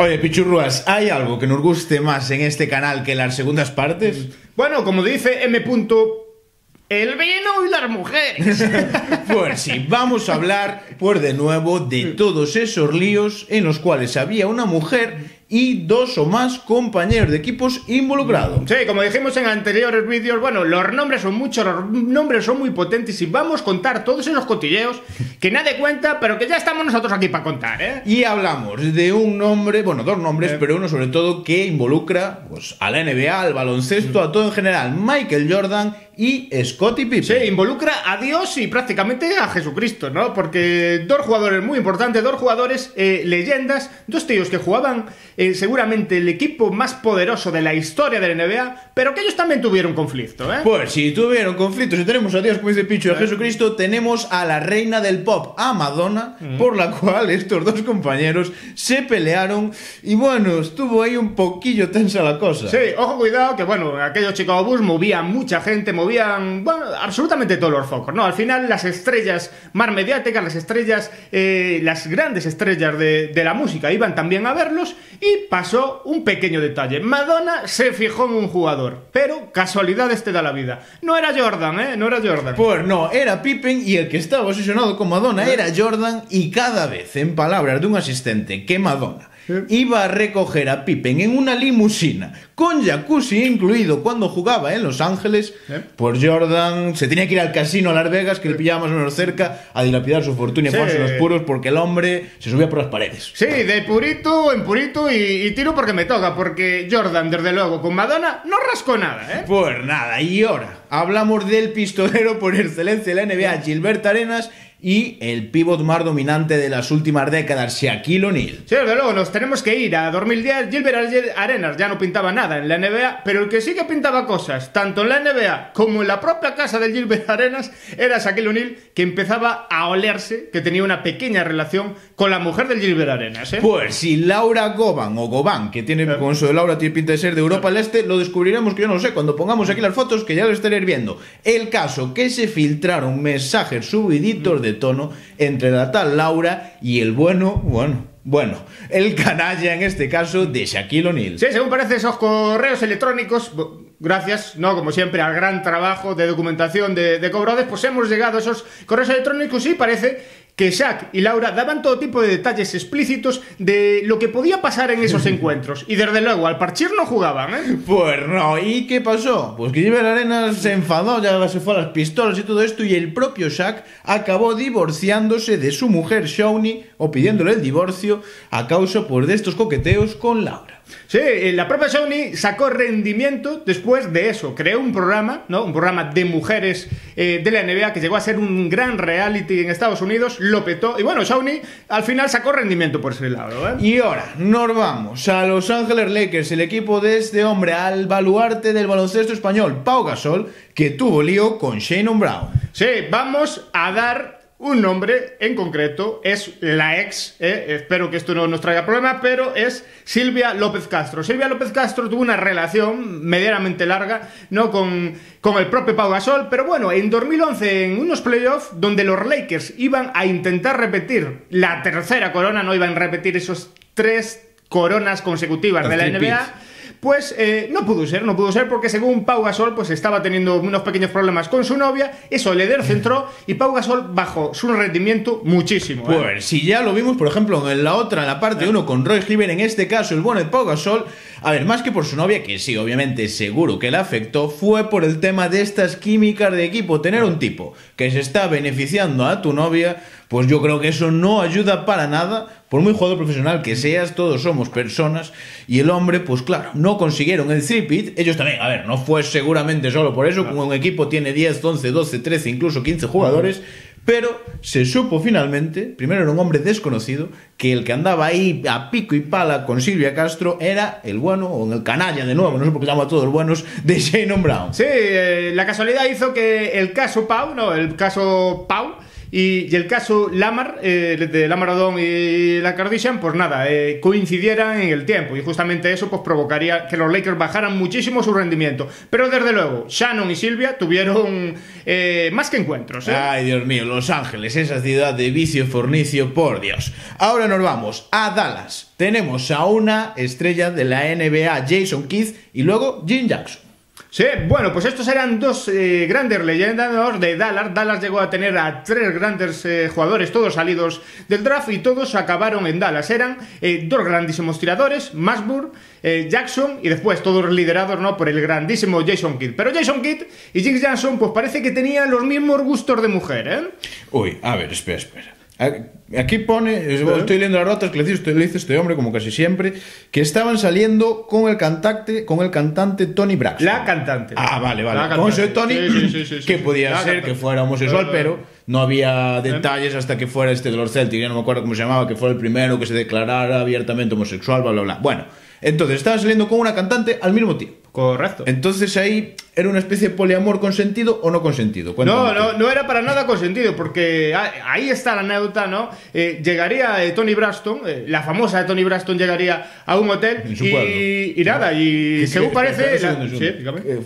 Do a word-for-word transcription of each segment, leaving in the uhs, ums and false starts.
Oye, pichurruas, ¿hay algo que nos guste más en este canal que las segundas partes? Bueno, como dice M. El vino y las mujeres. Pues sí, vamos a hablar, pues de nuevo, de todos esos líos en los cuales había una mujer y dos o más compañeros de equipos involucrados. Sí, como dijimos en anteriores vídeos, bueno, los nombres son muchos, los nombres son muy potentes y vamos a contar todos esos cotilleos que nadie cuenta, pero que ya estamos nosotros aquí para contar, ¿eh? Y hablamos de un nombre, bueno, dos nombres, eh. pero uno sobre todo que involucra, pues, a la N B A, al baloncesto, a todo en general. Michael Jordan y Scottie Pippen. Sí, involucra a Dios y prácticamente a Jesucristo, ¿no? Porque dos jugadores muy importantes, dos jugadores eh, leyendas, dos tíos que jugaban eh, seguramente el equipo más poderoso de la historia de la N B A, pero que ellos también tuvieron conflicto, ¿eh? Pues si tuvieron conflicto, si tenemos a Dios, como dice Pichu, a Jesucristo, tenemos a la reina del pop, a Madonna, uh-huh. por la cual estos dos compañeros se pelearon y bueno, estuvo ahí un poquillo tensa la cosa. Sí, ojo, cuidado, que bueno, aquellos Chicago Bulls movían mucha gente, movían bueno, absolutamente todos los focos, ¿no? Al final las estrellas más mediáticas, las estrellas, eh, las grandes estrellas de, de la música iban también a verlos y pasó un pequeño detalle. Madonna se fijó en un jugador, pero casualidades te da la vida. No era Jordan, ¿eh? No era Jordan. Pues no, era Pippen y el que estaba obsesionado con Madonna era Jordan y cada vez, en palabras de un asistente, que Madonna iba a recoger a Pippen en una limusina, con jacuzzi incluido, cuando jugaba en Los Ángeles, ¿Eh? pues Jordan se tenía que ir al casino a Las Vegas, que le pillaba más o menos cerca, a dilapidar su fortuna y sí. ponerse los puros, porque el hombre se subía por las paredes. Sí, de purito en purito y, y tiro porque me toca, porque Jordan, desde luego, con Madonna no rascó nada, ¿eh? Pues nada, y ahora hablamos del pistolero por excelencia de la N B A, Gilbert Arenas, y el pívot más dominante de las últimas décadas, Shaquille O'Neal. Sí, desde luego, nos tenemos que ir a dos mil diez. Gilbert Arenas ya no pintaba nada en la N B A, pero el que sí que pintaba cosas, tanto en la N B A como en la propia casa de Gilbert Arenas, era Shaquille O'Neal, que empezaba a olerse que tenía una pequeña relación con la mujer de Gilbert Arenas, ¿eh? Pues si Laura Govan, o Govan, que tiene, con eso de Laura tiene pinta de ser de Europa del Este, lo descubriremos, que yo no lo sé, cuando pongamos aquí las fotos, que ya lo estaréis viendo. El caso, que se filtraron mensajes subiditos de De tono entre la tal Laura y el bueno, bueno, bueno, el canalla en este caso de Shaquille O'Neal. Sí, según parece esos correos electrónicos, gracias, no, como siempre, al gran trabajo de documentación de, de Cobrades, pues hemos llegado a esos correos electrónicos y parece que Shaq y Laura daban todo tipo de detalles explícitos de lo que podía pasar en esos encuentros. Y desde luego, al parchir no jugaban, ¿eh? Pues no, ¿y qué pasó? Pues que Gilbert Arenas se enfadó, ya se fue a las pistolas y todo esto, y el propio Shaq acabó divorciándose de su mujer Shaunie, o pidiéndole el divorcio, a causa pues, de estos coqueteos con Laura. Sí, la propia Shaunie sacó rendimiento después de eso, creó un programa, ¿no? Un programa de mujeres eh, de la N B A que llegó a ser un gran reality en Estados Unidos, lo petó, y bueno, Shaunie al final sacó rendimiento por ese lado, ¿eh? Y ahora nos vamos a Los Ángeles Lakers, el equipo de este hombre, al baluarte del baloncesto español, Pau Gasol, que tuvo lío con Shannon Brown. Sí, vamos a dar un nombre en concreto, es la ex, eh, espero que esto no nos traiga problemas, pero es Silvia López Castro. Silvia López Castro tuvo una relación medianamente larga, ¿no? con, con el propio Pau Gasol, pero bueno, en dos mil once, en unos playoffs donde los Lakers iban a intentar repetir la tercera corona, no iban a repetir esos tres coronas consecutivas de la N B A, pues eh, no pudo ser, no pudo ser porque según Pau Gasol pues estaba teniendo unos pequeños problemas con su novia, eso le descentró y Pau Gasol bajó su rendimiento muchísimo. Pues eh. si ya lo vimos por ejemplo en la otra, en la parte uno con Roy Hibbert, en este caso el bueno de Pau Gasol, a ver, más que por su novia, que sí, obviamente seguro que la afectó, fue por el tema de estas químicas de equipo, tener un tipo que se está beneficiando a tu novia, pues yo creo que eso no ayuda para nada. Por muy jugador profesional que seas, todos somos personas, y el hombre, pues claro, no consiguieron el three-peat, ellos también, a ver, no fue seguramente solo por eso, como un equipo tiene diez, once, doce, trece, incluso quince jugadores, pero se supo finalmente, primero era un hombre desconocido, que el que andaba ahí a pico y pala con Silvia Castro era el bueno, o el canalla de nuevo, no sé por qué llamo a todos los buenos, de Shannon Brown. Sí, eh, la casualidad hizo que el caso Pau, no, el caso Pau, Y, y el caso Lamar, eh, de Lamar Odom y la Kardashian, pues nada, eh, coincidieran en el tiempo, y justamente eso pues provocaría que los Lakers bajaran muchísimo su rendimiento. Pero desde luego, Shannon y Silvia tuvieron eh, más que encuentros, ¿eh? Ay, Dios mío, Los Ángeles, esa ciudad de vicio y fornicio, por Dios. Ahora nos vamos a Dallas. Tenemos a una estrella de la N B A, Jason Kidd, y luego Jim Jackson. Sí, bueno, pues estos eran dos eh, grandes leyendas de Dallas. Dallas llegó a tener a tres grandes eh, jugadores, todos salidos del draft, y todos acabaron en Dallas. Eran eh, dos grandísimos tiradores, Masburg, eh, Jackson, y después todos liderados, ¿no?, por el grandísimo Jason Kidd. Pero Jason Kidd y Jim Jackson pues parece que tenían los mismos gustos de mujer, ¿eh? Uy, a ver, espera, espera. Aquí pone, estoy leyendo las notas que le dice este hombre, como casi siempre, que estaban saliendo con el cantante, con el cantante Toni Braxton. La cantante. Ah, vale, vale. Con eso de Toni, sí, sí, sí, sí, que podía ser cantante, que fuera homosexual, pero no había detalles hasta que fuera este de los Celtics, ya no me acuerdo cómo se llamaba, que fue el primero que se declarara abiertamente homosexual, bla, bla, bla. Bueno, entonces estaba saliendo con una cantante al mismo tiempo. Correcto. Entonces ahí era una especie de poliamor consentido o no consentido. No, no, no era para nada consentido, porque ahí está la anécdota, ¿no? Eh, llegaría eh, Toni Braxton, eh, la famosa Toni Braxton llegaría a un hotel en su y, y nada, y según parece...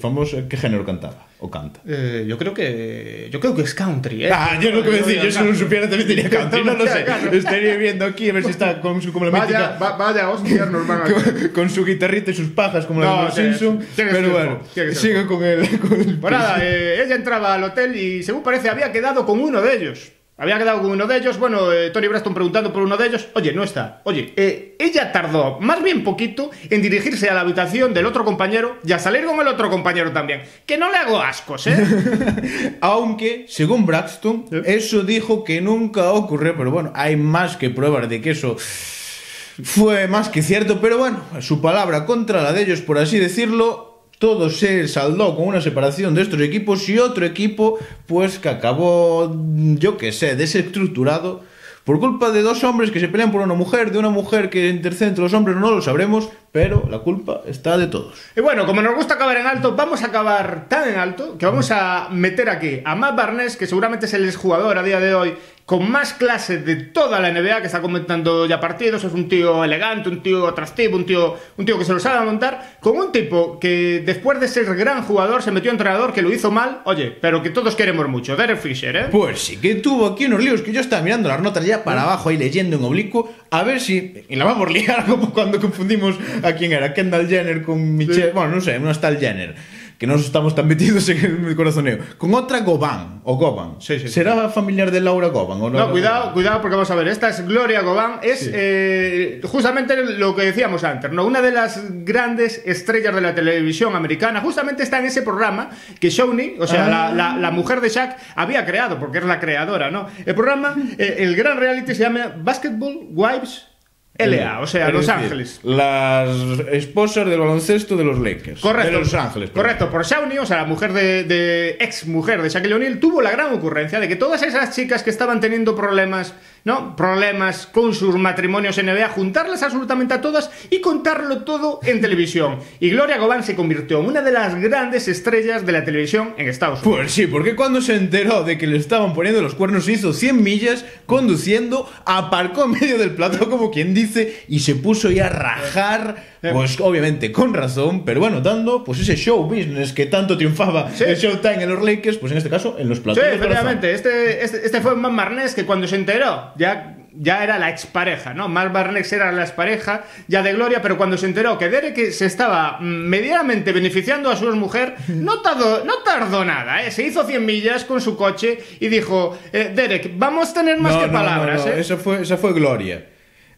Famosa, ¿qué género cantaba? ¿O canta? Eh, yo creo que yo creo que es country, ¿eh? Ah, yo lo que me decía, yo si no supiera también tenía country, no lo sé. Estaría viendo aquí a ver si está con su... Como la vaya, mítica, va, vaya hostia, normal. Con, con su guitarrita y sus pajas como no, la de los Simpsons. Pero bueno, sigue con él. Con el... Pues nada, eh, ella entraba al hotel y según parece había quedado con uno de ellos. Había quedado con uno de ellos, bueno, eh, Toni Braxton preguntando por uno de ellos, oye, no está, oye, eh, ella tardó más bien poquito en dirigirse a la habitación del otro compañero y a salir con el otro compañero también, que no le hago ascos, ¿eh? Aunque, según Braxton, ¿eh?, eso dijo que nunca ocurrió, pero bueno, hay más que pruebas de que eso fue más que cierto, pero bueno, su palabra contra la de ellos, por así decirlo. Todo se saldó con una separación de estos equipos y otro equipo, pues que acabó, yo qué sé, desestructurado por culpa de dos hombres que se pelean por una mujer, de una mujer que intercede entre los hombres, no lo sabremos, pero la culpa está de todos. Y bueno, como nos gusta acabar en alto, vamos a acabar tan en alto que vamos a meter aquí a Matt Barnes, que seguramente es el exjugador a día de hoy con más clases de toda la N B A, que está comentando ya partidos, es un tío elegante, un tío atractivo, un tío, un tío que se lo sabe montar, con un tipo que después de ser gran jugador se metió a entrenador, que lo hizo mal, oye, pero que todos queremos mucho, Derek Fisher, ¿eh? Pues sí, que tuvo aquí unos líos, que yo estaba mirando las notas ya para abajo, ahí leyendo en oblicuo, a ver si... Y la vamos a liar como cuando confundimos a quién era, Kendall Jenner con Michelle... Sí. Bueno, no sé, no está el Jenner, que no estamos tan metidos en el corazoneo, con otra Govan, o Govan. Sí, sí, ¿será sí. familiar de Laura Govan? ¿O no, no cuidado, Govan? Cuidado, porque vamos a ver, esta es Gloria Govan, es sí. eh, justamente lo que decíamos antes, ¿no? Una de las grandes estrellas de la televisión americana, justamente está en ese programa que Shaunie, o sea, ah. la, la, la mujer de Shaq, había creado, porque es la creadora, ¿no? El programa, eh, el gran reality se llama Basketball Wives, L A, o sea, Los Ángeles. Las esposas del baloncesto de los Lakers. Correcto. De Los Ángeles. Correcto, por Shaunie, o sea, la mujer de, de ex mujer de Shaquille O'Neal, tuvo la gran ocurrencia de que todas esas chicas que estaban teniendo problemas, ¿no? Problemas con sus matrimonios en N B A, juntarlas absolutamente a todas y contarlo todo en televisión. Y Gloria Govan se convirtió en una de las grandes estrellas de la televisión en Estados Unidos. Pues sí, porque cuando se enteró de que le estaban poniendo los cuernos, hizo cien millas conduciendo, aparcó en medio del plato, como quien dice, y se puso ya a rajar. Pues obviamente con razón, pero bueno, dando pues ese show business que tanto triunfaba sí. el Showtime en los Lakers, pues en este caso en los platos. Sí, efectivamente, este, este, este fue Matt Barnes, que cuando se enteró ya... ya era la expareja, ¿no? Matt Barnes era la expareja ya de Gloria, pero cuando se enteró que Derek se estaba medianamente beneficiando a su mujer, no tardó, no tardó nada, ¿eh? Se hizo cien millas con su coche y dijo, eh, Derek, vamos a tener más no, que no, palabras, no, no. ¿eh? Esa fue, esa fue Gloria.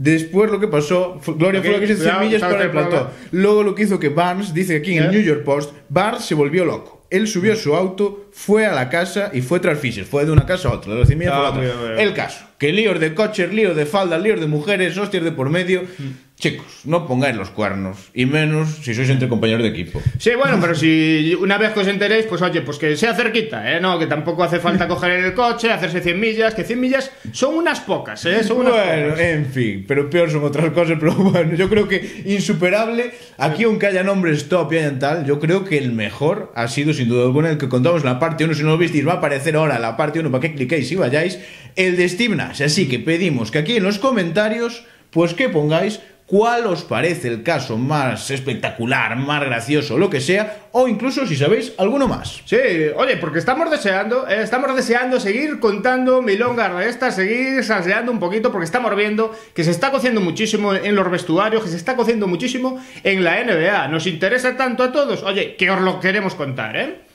Después lo que pasó, Gloria okay, fue lo que hizo cien millas para el plató. Luego lo que hizo que Barnes, dice aquí en ¿Eh? el New York Post, Barnes se volvió loco. Él subió a su auto, fue a la casa y fue tras Fisher. Fue de una casa a otra, de los cien millas a la otra. El caso, que líos de coches, líos de faldas, líos de mujeres, hostias de por medio. Mm. Chicos, no pongáis los cuernos, y menos si sois entre compañeros de equipo. Sí, bueno, pero si una vez que os enteréis, pues oye, pues que sea cerquita, ¿eh? No, que tampoco hace falta coger el coche, hacerse cien millas, que cien millas son unas pocas, ¿eh? Son unas bueno, pocas. En fin, pero peor son otras cosas, pero bueno, yo creo que insuperable. Aquí, aunque haya nombres top y hayan tal, yo creo que el mejor ha sido, sin duda alguna, el que contamos la parte uno, si no lo visteis, va a aparecer ahora la parte uno, para que cliquéis y vayáis, el de Steve Nash. Así que pedimos que aquí en los comentarios, pues que pongáis cuál os parece el caso más espectacular, más gracioso, lo que sea, o incluso si sabéis alguno más. Sí, oye, porque estamos deseando, eh, estamos deseando seguir contando milongas de estas, seguir salseando un poquito, porque estamos viendo que se está cociendo muchísimo en los vestuarios, que se está cociendo muchísimo en la N B A. Nos interesa tanto a todos, oye, que os lo queremos contar, ¿eh?